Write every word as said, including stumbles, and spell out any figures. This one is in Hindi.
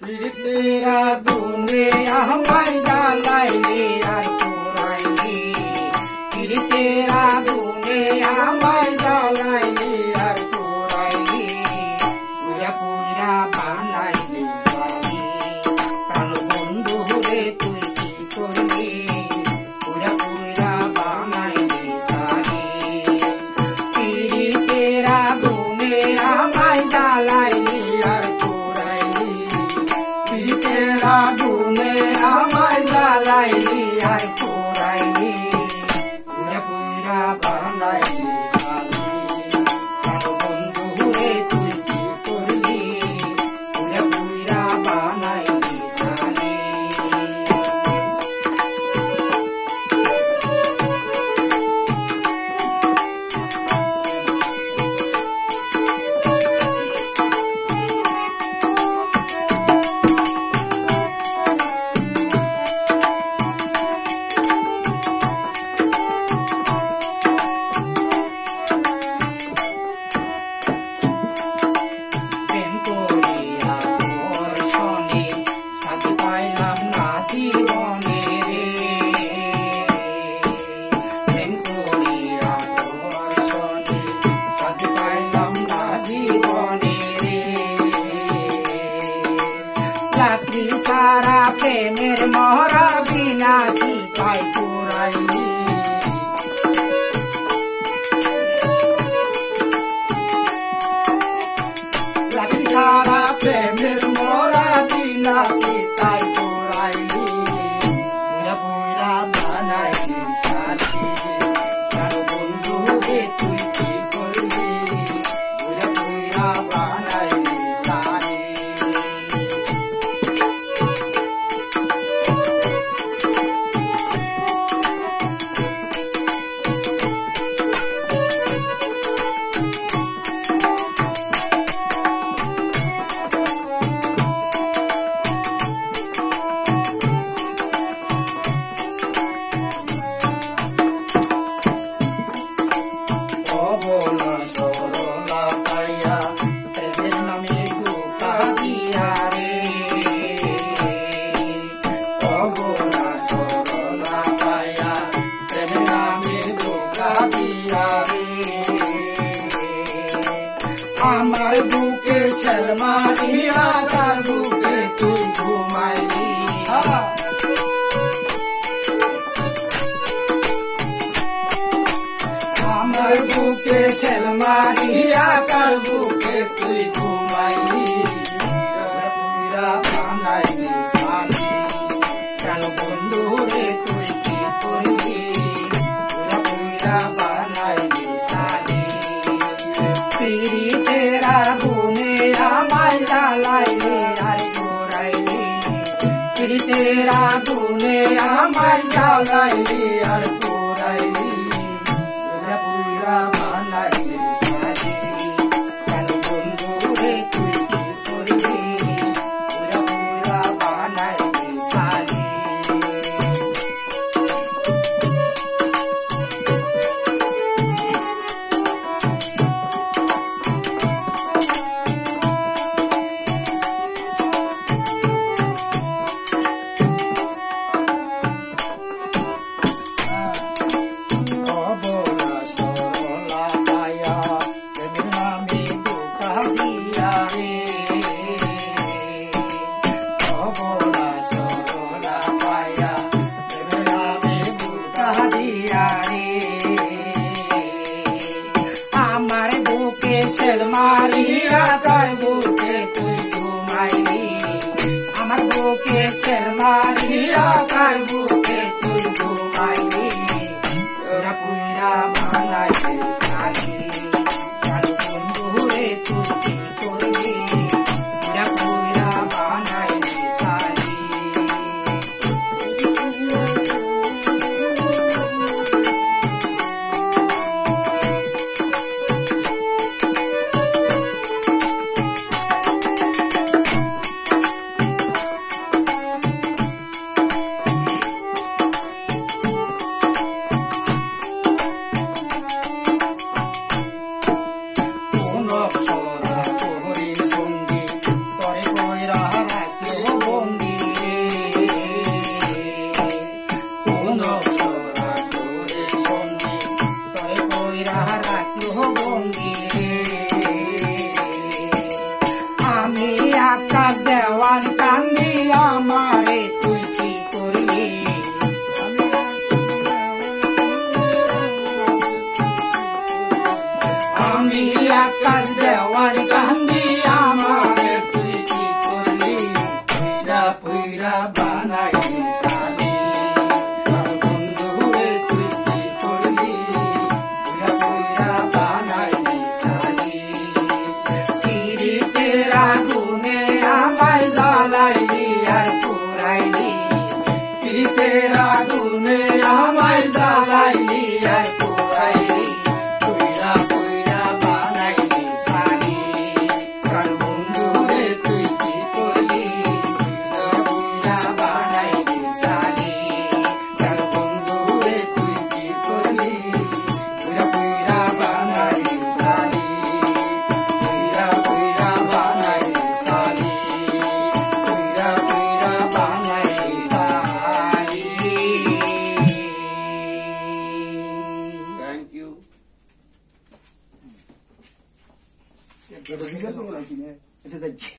पीड़ित तेरा दूंगे हमारी लाएंगे यार को लाएंगे पीड़ित तेरा दूंगे हमारी लाएंगे यार को लाएंगे पूरा पूरा बनाएंगे प्राण बंधु रे तुझी कोई पूरा पूरा बनाएंगे सारे पीड़ित तेरा दूंगे हमारी लाएंगे सारा प्रेमेर मोहरा बिना सीताई पुराई सारा प्रेमेर मोहरा बिना सीताई पुराई पूरा पूरा बनाई साथी चारो बंधु रे तुई की करबी पूरा पूरा बनाई शर्मा दिया तार बुके तू घुमाई हमर बुके शर्मा दिया तार बुके तू घुमाई पूरा बनाई साथी प्राण बंधु रे तुई की कोई पूरा पूरा बनाई साथी तेरी तेरा तेरा तूने हमारी जालाई हर कोराई पूरा पूरा बनाई सारी कल बंधु रे तुई की कोई पूरा पूरा बनाई सारी।